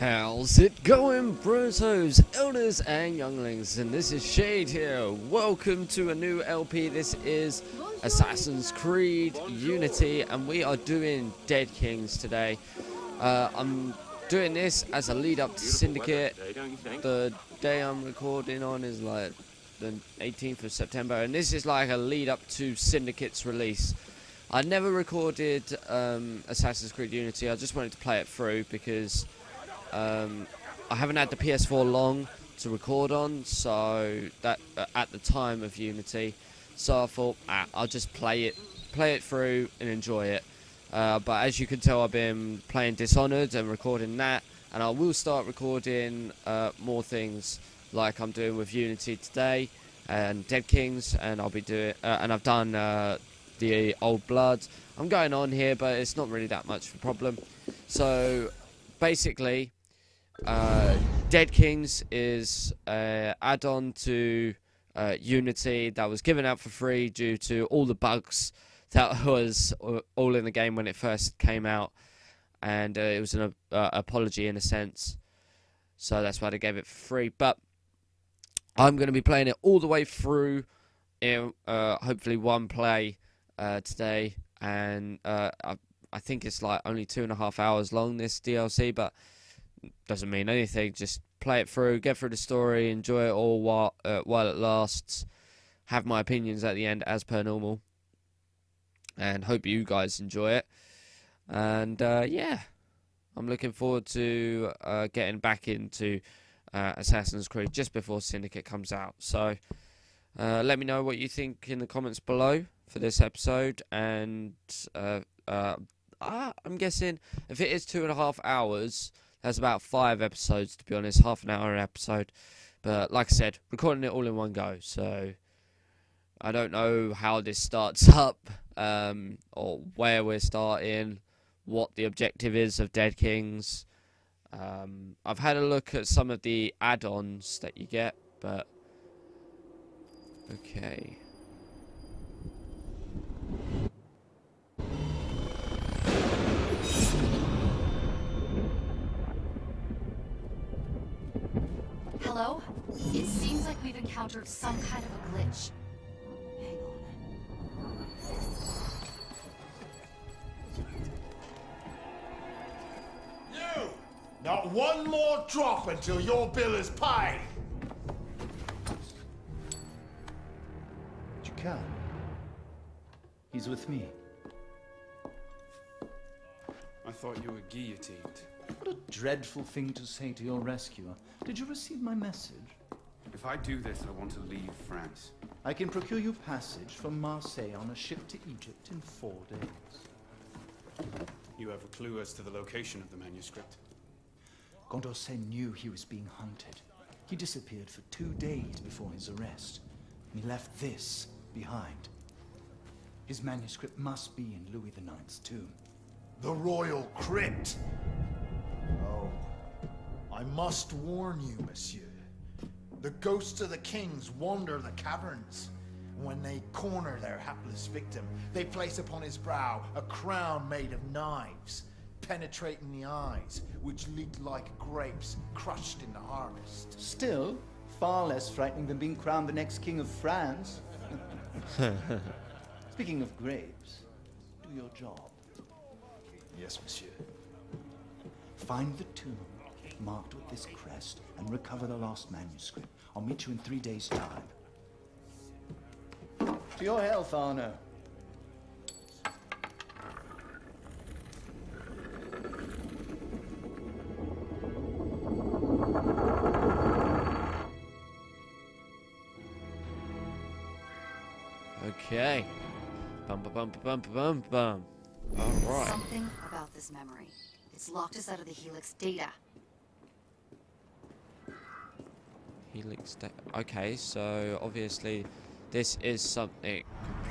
How's it going, Brotos, elders and younglings? And this is Shade here. Welcome to a new LP. This is Assassin's Creed Unity, and we are doing Dead Kings today. I'm doing this as a lead up to Syndicate. The day I'm recording on is like the 18th of September, and this is like a lead up to Syndicate's release. I never recorded Assassin's Creed Unity. I just wanted to play it through because I haven't had the PS4 long to record on, so that at the time of Unity, so I thought I'll just play it through and enjoy it. But as you can tell, I've been playing Dishonored and recording that, and I will start recording more things like I'm doing with Unity today and Dead Kings, and I'll be doing and I've done The Old Blood. I'm going on here, but it's not really that much of a problem. So basically, Dead Kings is an add-on to Unity that was given out for free due to all the bugs that was all in the game when it first came out, and it was an apology in a sense, so that's why they gave it for free. But I'm going to be playing it all the way through in hopefully one play today, and I think it's like only 2.5 hours long, this DLC, but doesn't mean anything. Just play it through, get through the story, enjoy it all while it lasts, have my opinions at the end as per normal, and hope you guys enjoy it. And yeah, I'm looking forward to getting back into Assassin's Creed just before Syndicate comes out. So let me know what you think in the comments below for this episode, and I'm guessing if it is 2.5 hours, that's about 5 episodes, to be honest, half an hour an episode. But like I said, recording it all in one go, so I don't know how this starts up, or where we're starting, what the objective is of Dead Kings. I've had a look at some of the add-ons that you get, but okay. Hello? It seems like we've encountered some kind of a glitch. Hang on. You! Not one more drop until your bill is paid! You can. He's with me. I thought you were guillotined. What a dreadful thing to say to your rescuer. Did you receive my message? If I do this, I want to leave France. I can procure you passage from Marseille on a ship to Egypt in 4 days. You have a clue as to the location of the manuscript? Gondorcet knew he was being hunted. He disappeared for 2 days before his arrest, and he left this behind. His manuscript must be in Louis IX's tomb. The Royal Crypt! Oh, I must warn you, monsieur. The ghosts of the kings wander the caverns. When they corner their hapless victim, they place upon his brow a crown made of knives, penetrating the eyes, which leak like grapes crushed in the harvest. Still, far less frightening than being crowned the next king of France. Speaking of grapes, do your job. Yes, monsieur. Find the tomb marked with this crest and recover the lost manuscript. I'll meet you in 3 days' time. To your health, Arno. Okay. Bum ba bum bum bum bum. All right. Something about this memory. It's locked us out of the Helix data. Helix data. Okay, so obviously this is something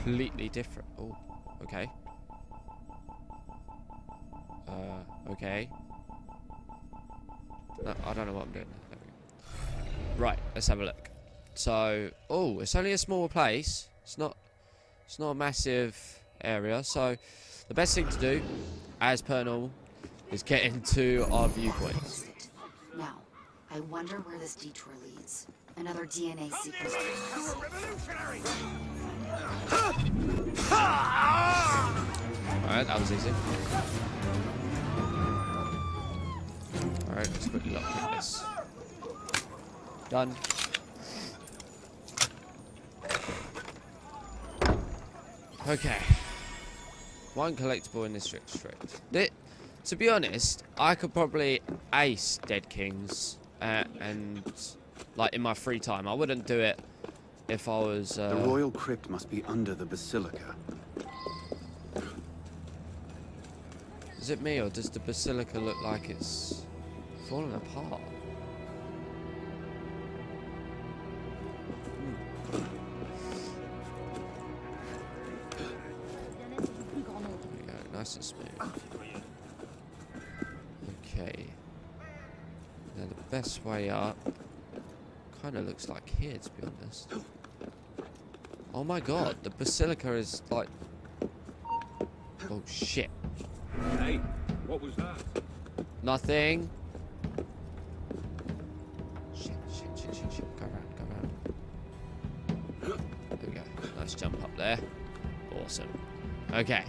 completely different. Oh, okay. Okay. No, I don't know what I'm doing now. There we go. Right, let's have a look. So, oh, it's only a small place. It's not a massive area. So the best thing to do, as per normal, is get into our viewpoints. Now, I wonder where this detour leads. Another DNA sequence. You're a revolutionary! Alright, that was easy. Alright, let's quickly lockpick this. Done. Okay. One collectible in this district. To be honest, I could probably ace Dead Kings and, like, in my free time. I wouldn't do it if I was... The royal crypt must be under the basilica. Is it me, or does the basilica look like it's falling apart? Nice and smooth. Okay. Now the best way up kind of looks like here, to be honest. Oh my god, the basilica is like... Oh shit. Hey, what was that? Nothing. Shit, shit, shit, shit, shit. Go around, go around. There we go. Nice jump up there. Awesome. Okay.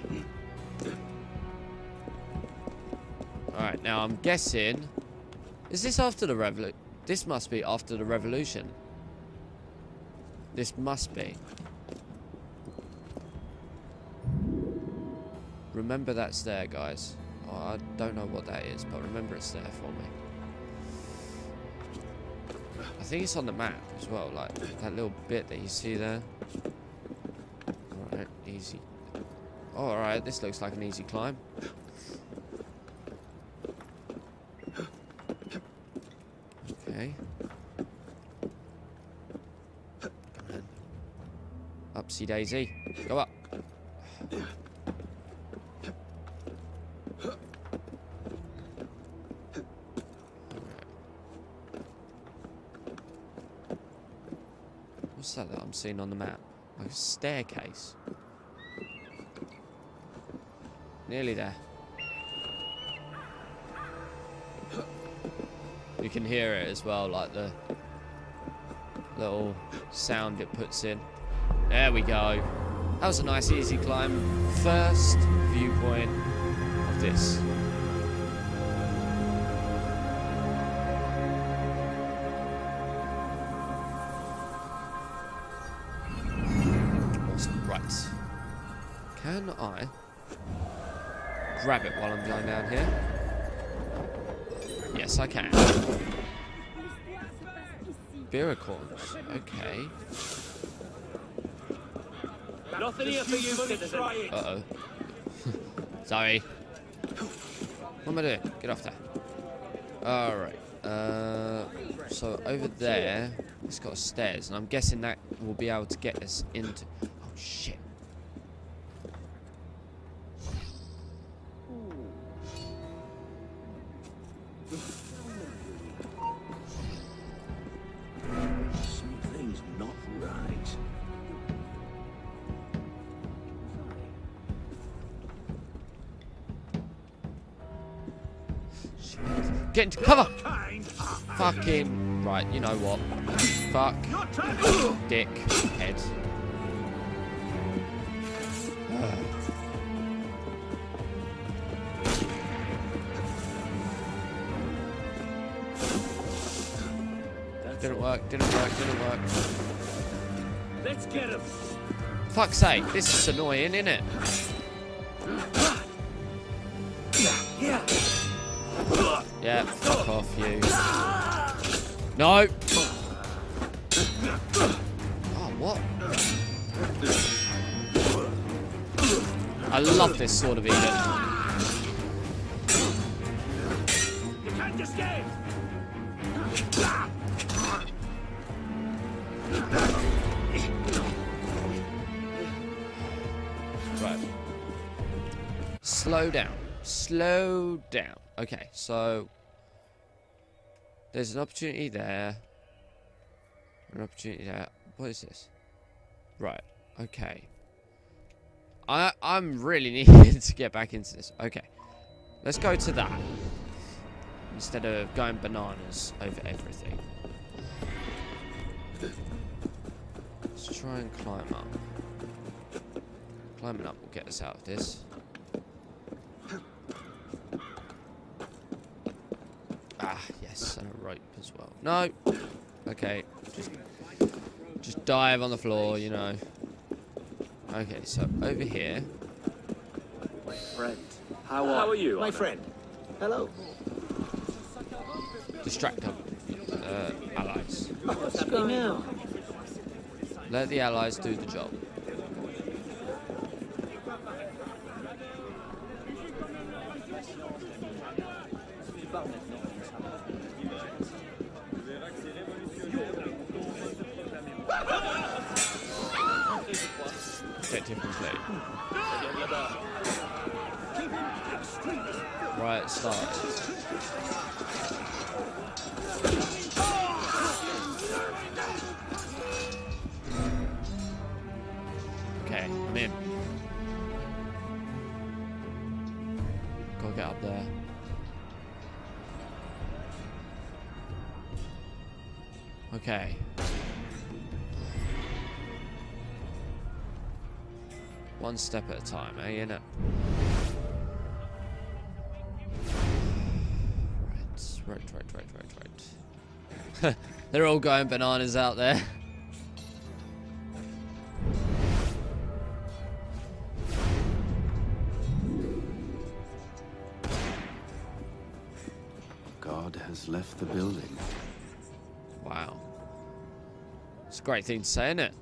Alright, now I'm guessing... Is this after the revolution? This must be after the revolution. This must be. Remember that's there, guys. Oh, I don't know what that is, but remember it's there for me. I think it's on the map as well, like that little bit that you see there. Alright, easy. Oh, alright, this looks like an easy climb. Okay. Come on. Upsy daisy. Go up. What's that I'm seeing on the map? Like a staircase. Nearly there. You can hear it as well, like the little sound it puts in. There we go. That was a nice easy climb. First viewpoint of this. Awesome. Right. Can I... grab it while I'm going down here. Yes, I can. Biracorns. Okay. Nothing here for you, citizen. Uh-oh. Sorry. What am I doing? Get off that. Alright. So over there, it's got stairs, and I'm guessing that will be able to get us into... Oh, shit. Get into cover! Fucking... Right, you know what. Fuck. Dick. Head. Didn't work, didn't work, didn't work. Let's get him! Fuck's sake, this is annoying, isn't it? Yeah, fuck off you. No! Oh, what? I love this Sword of Egypt. You can't escape! Right. Slow down. Slow down. Okay, so there's an opportunity there. An opportunity there. What is this? Right, okay. I'm really needing to get back into this. Okay. Let's go to that. instead of going bananas over everything. Let's try and climb up. Climbing up will get us out of this. Ah, yes, and a rope as well. No! Okay, just dive on the floor, you know. Okay, so over here. My friend. How are you? My friend. Hello. Distract our allies. What's happening now? Let the allies do the job. Riot starts. Okay, I'm in. Gotta get up there. Okay. One step at a time, eh? You know. Right. They're all going bananas out there. God has left the building. Wow. It's a great thing to say, isn't it?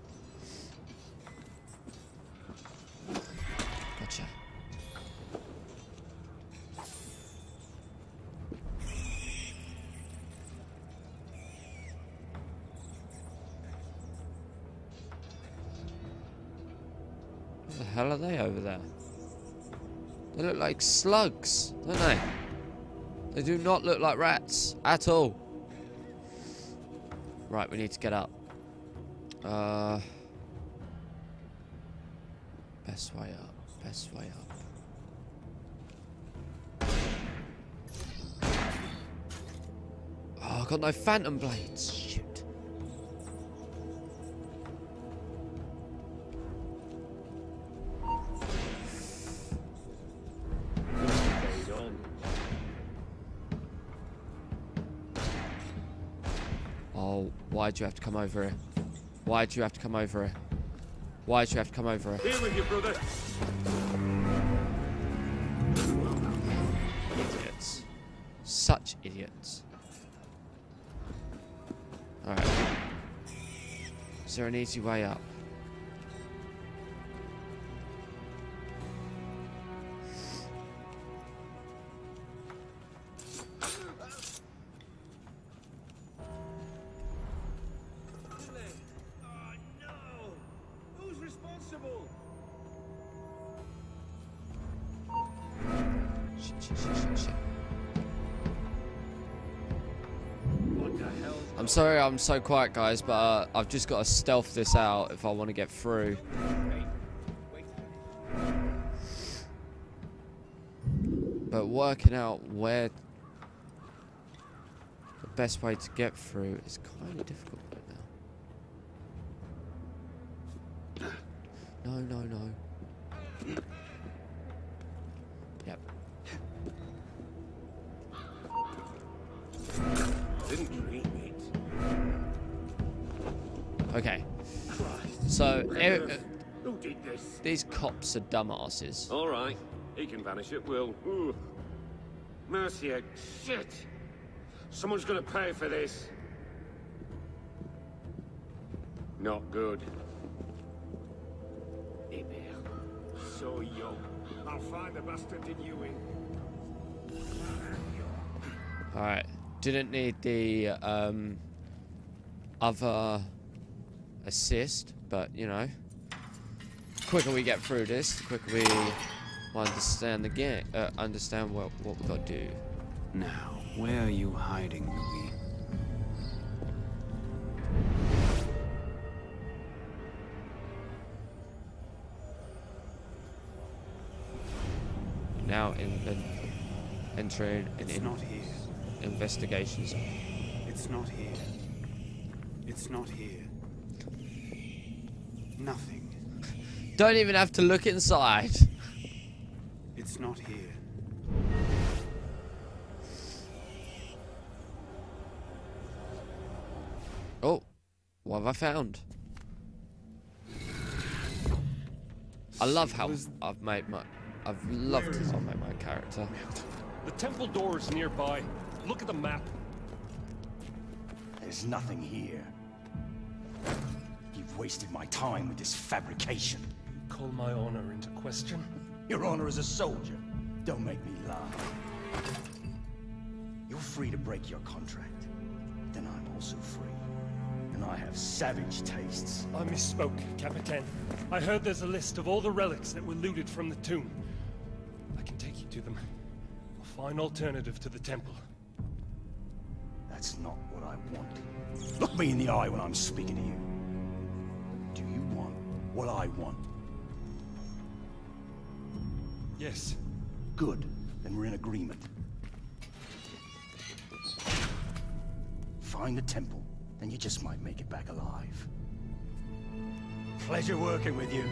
Hell are they over there? They look like slugs, don't they? They do not look like rats at all. Right, we need to get up. Best way up, best way up. Oh, I've got no phantom blades. Shit. Why'd you have to come over here? Why'd you have to come over here? Why'd you have to come over here? Here with you, brother. Idiots. Such idiots. Alright. Is there an easy way up? I'm sorry I'm so quiet, guys, but I've just got to stealth this out if I want to get through. But working out where the best way to get through is kind of difficult right now. No. Yep. Didn't dream. Okay, so who did this? These cops are dumbasses. All right, he can vanish at will. Ooh. Mercy, shit! Someone's gonna pay for this. Not good. So yo, I'll find the bastard in you in. All right, didn't need the other assist, but you know, the quicker we get through this, the quicker we understand the game, understand what we got to do. Now, where are you hiding, Louis? Now in the entering. It's not here. investigations. It's not here. It's not here. Nothing. Don't even have to look inside. It's not here. Oh, what have I found? I love how I've made my... I've loved how I made my character. The temple door is nearby. Look at the map. There's nothing here. You've wasted my time with this fabrication. You call my honor into question? Your honor as a soldier. Don't make me lie. You're free to break your contract. Then I'm also free. And I have savage tastes. I misspoke, Capitaine. I heard there's a list of all the relics that were looted from the tomb. I can take you to them. A fine alternative to the temple. That's not what I want. Look me in the eye when I'm speaking to you. Do you want what I want? Yes. Good. Then we're in agreement. Find the temple. Then you just might make it back alive. Pleasure working with you.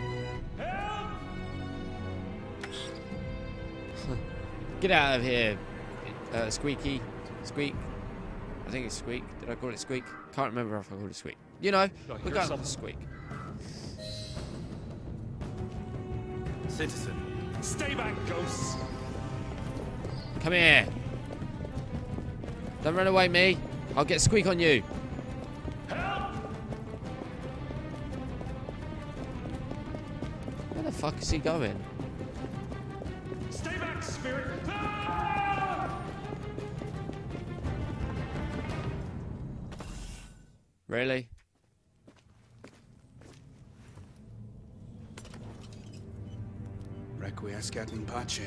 Help! Get out of here, Squeaky. Squeak. I think it's Squeak. Did I call it Squeak? Can't remember if I called it Squeak. You know, we're going for Squeak. Citizen. Stay back, ghosts. Come here. Don't run away, me. I'll get Squeak on you. Where the fuck is he going? Stay back, spirit! Ah! Really? Requiescat in pace.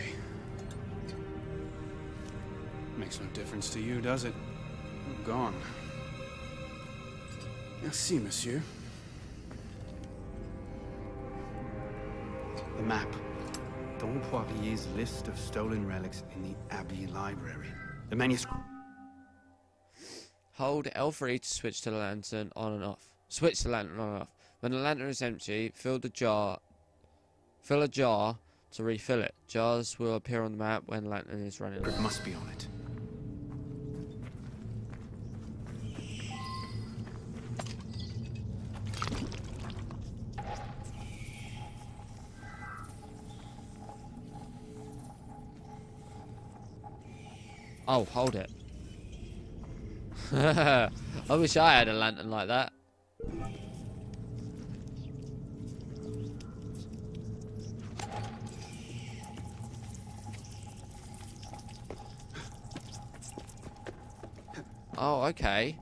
Makes no difference to you, does it? I'm gone. Merci, monsieur. The map. Don Poirier's list of stolen relics in the Abbey Library. The manuscript. Hold L3 to switch the lantern on and off. Switch the lantern on and off. When the lantern is empty, fill a jar to refill it. Jars will appear on the map when the lantern is running low. It must be on it. Oh, hold it. I wish I had a lantern like that. Oh, okay.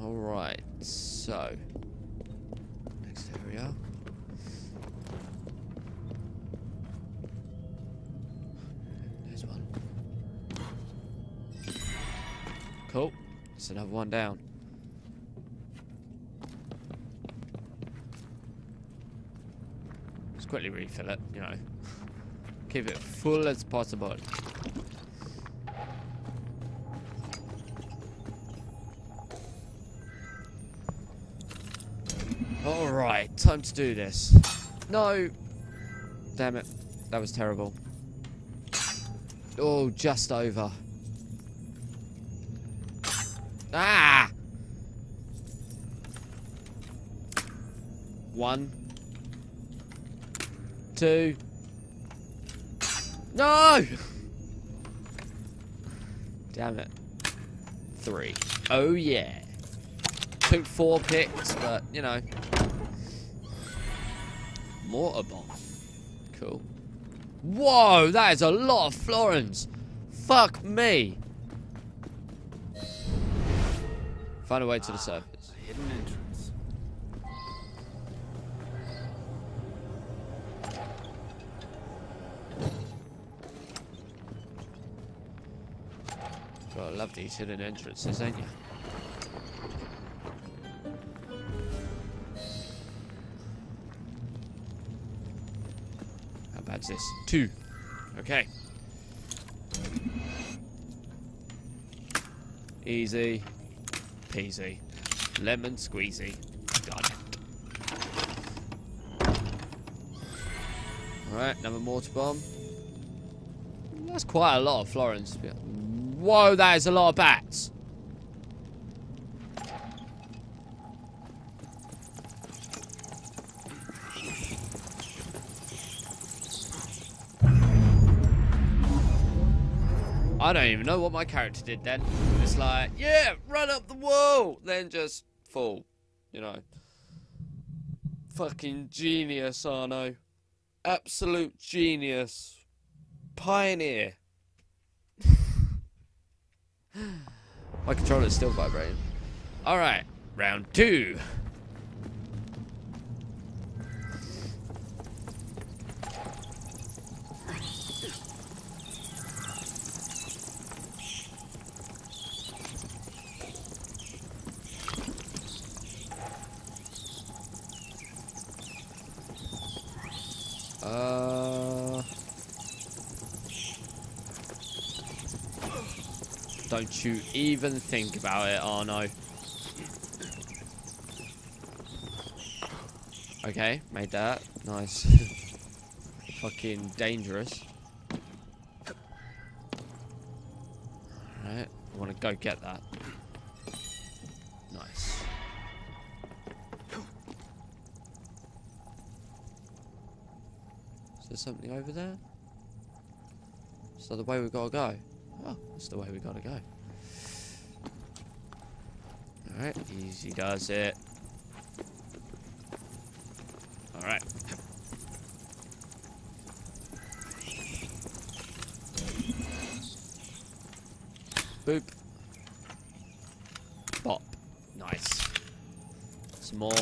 All right, so next area. Cool. That's another one down. Just quickly refill it, you know. Keep it full as possible. Alright, time to do this. No! Damn it. That was terrible. Oh, just over. Ah! One. Two. No! Damn it. Three. Oh, yeah. Took 4 picks, but, you know. Mortar bomb. Cool. Whoa, that is a lot of florins. Fuck me. Find a way to the surface. A hidden entrance. God, I love these hidden entrances, ain't you? How bad's this? 2. Okay. Easy peasy. Lemon squeezy. Done. Alright, another mortar bomb. That's quite a lot of florins. Whoa, that is a lot of bats. I don't even know what my character did then. It's like, yeah, run up the wall, then just fall. You know. Fucking genius, Arno. Absolute genius. Pioneer. My controller's still vibrating. Alright, round two. Don't you even think about it, Arno. Okay, made that. Nice. Fucking dangerous. Alright, I want to go get that. Nice. Is there something over there? Is that the way we've got to go? Oh, that's the way we gotta go. Alright, easy does it. Alright. Boop. Bop. Nice. Some more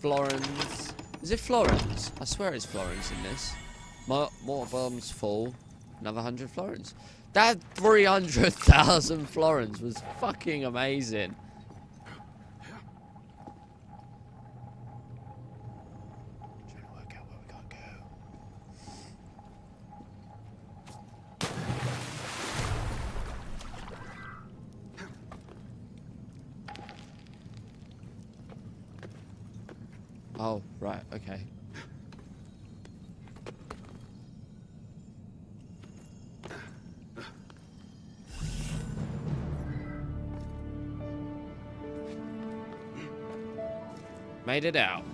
florins. Is it florins? I swear it's florins in this. More bombs fall. Another 100 florins. That 300,000 florins was fucking amazing. Trying to work out where we gotta go. Oh, right, okay. Made it out.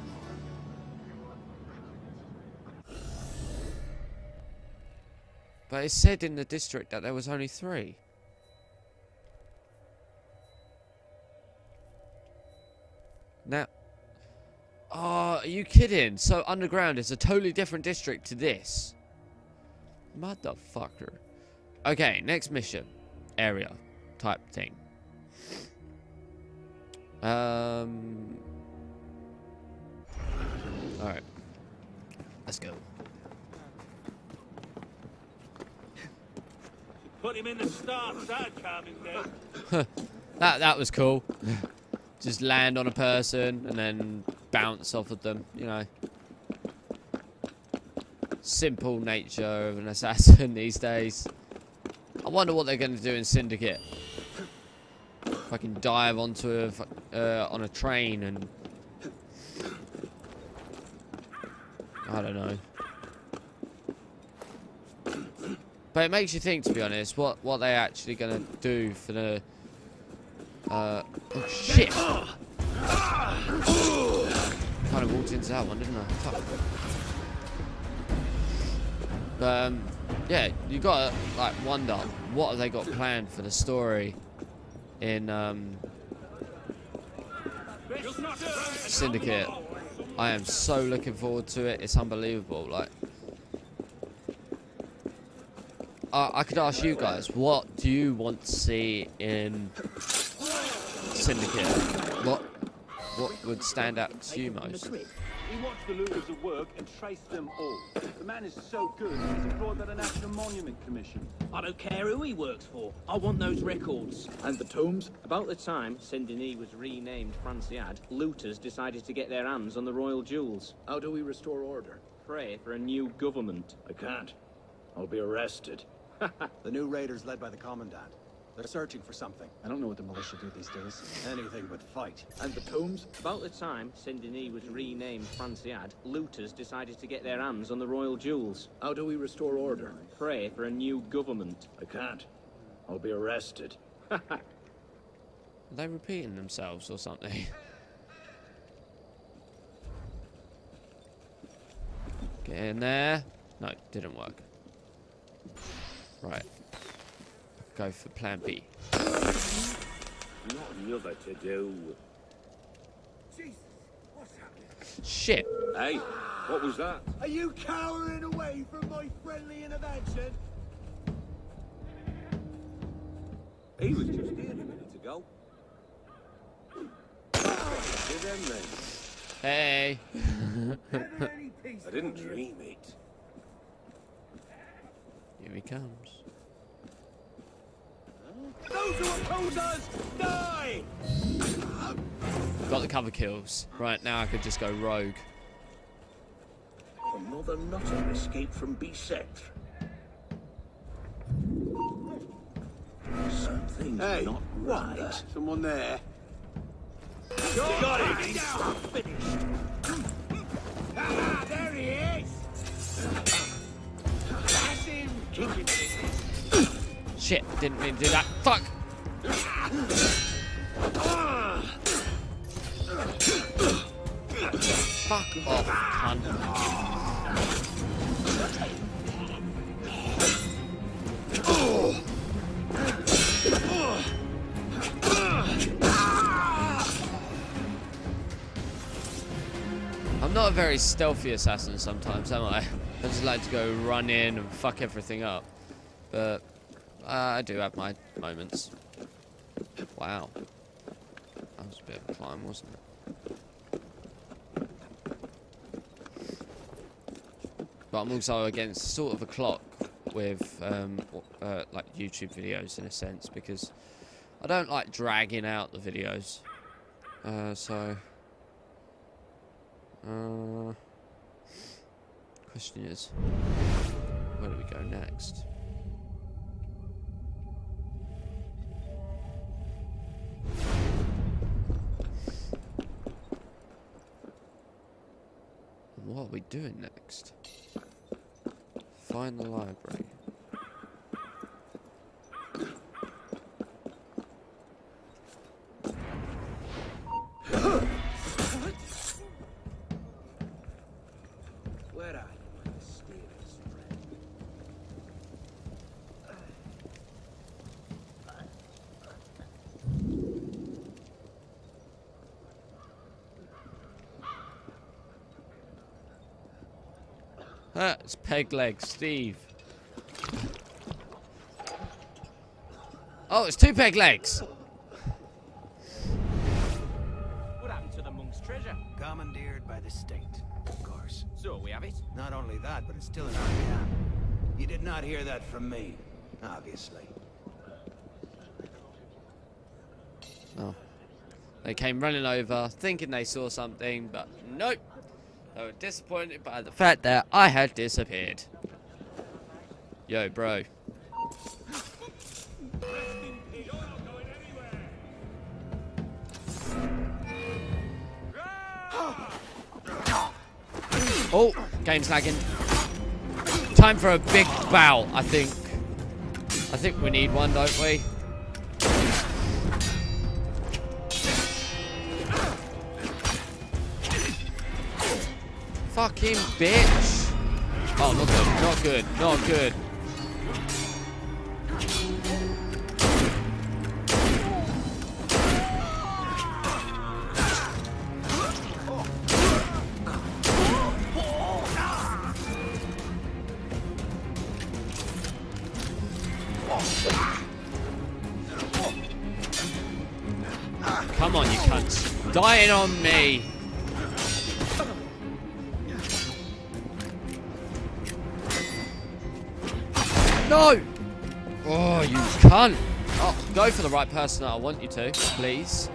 But it said in the district that there was only 3. Now, oh, are you kidding? So underground is a totally different district to this. Motherfucker. Okay, next mission area type thing. Alright, let's go. Put him in the stars, that charming thing. That was cool. Just land on a person and then bounce off of them, you know. Simple nature of an assassin these days. I wonder what they're going to do in Syndicate. If I can dive onto a, on a train and... I don't know. But it makes you think, to be honest, what they're actually going to do for the... oh, shit! Kind of walked into that one, didn't I? Tough. Yeah, you got to, like, wonder, what have they got planned for the story in, Syndicate? I am so looking forward to it. It's unbelievable. Like, I could ask you guys, what do you want to see in Syndicate? What would stand out to you most? We watch the looters at work and trace them all. The man is so good, he's employed by the National Monument Commission. I don't care who he works for. I want those records. And the tombs? About the time Saint-Denis was renamed Franciad, looters decided to get their hands on the royal jewels. How do we restore order? Pray for a new government. I can't. I'll be arrested. The new raiders led by the Commandant. They're searching for something. I don't know what the militia do these days. Anything but fight. And the tombs? About the time Saint-Denis was renamed Franciad, looters decided to get their hands on the royal jewels. How do we restore order? Pray for a new government. I can't. I'll be arrested. Are they repeating themselves or something? Get in there. No, it didn't work. Right. Go for plan B. Not another to do. Jesus, what's happening? Shit. Hey, what was that? Are you cowering away from my friendly intervention? He was just here a minute ago. Hey. I didn't dream it. Here he comes. Those who oppose us, die! Got the cover kills. Right now I could just go rogue. Another nutter escaped from B-Sector. Something's not right. Wonder. Someone there. Got him! Ah, there he is! That's him! Shit, didn't mean to do that. Fuck! Fuck off, cunt. I'm not a very stealthy assassin sometimes, am I? I just like to go run in and fuck everything up. But... I do have my moments. Wow. That was a bit of a climb, wasn't it? But I'm also against sort of a clock with like YouTube videos in a sense, because I don't like dragging out the videos. Question is, where do we go next? What are we doing next? Find the library. Where are you, my mysterious friend? It's Peg Leg Steve. Oh, it's two Peg Legs. What happened to the monk's treasure? Commandeered by the state, of course. So we have it. Not only that, but it's still in our camp. You did not hear that from me, obviously. Oh, they came running over, thinking they saw something, but nope. I was disappointed by the fact that I had disappeared. Yo, bro. Oh, game's lagging. Time for a big bow, I think. I think we need one, don't we? Fucking bitch! Oh, not good, not good, not good. Come on, you cunts. Dying on me! No! Oh, you cunt! Oh, go for the right person that I want you to, please.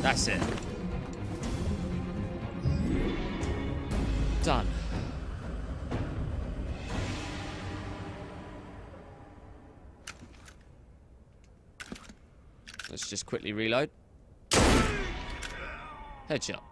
That's it. Done. Let's just quickly reload. Headshot.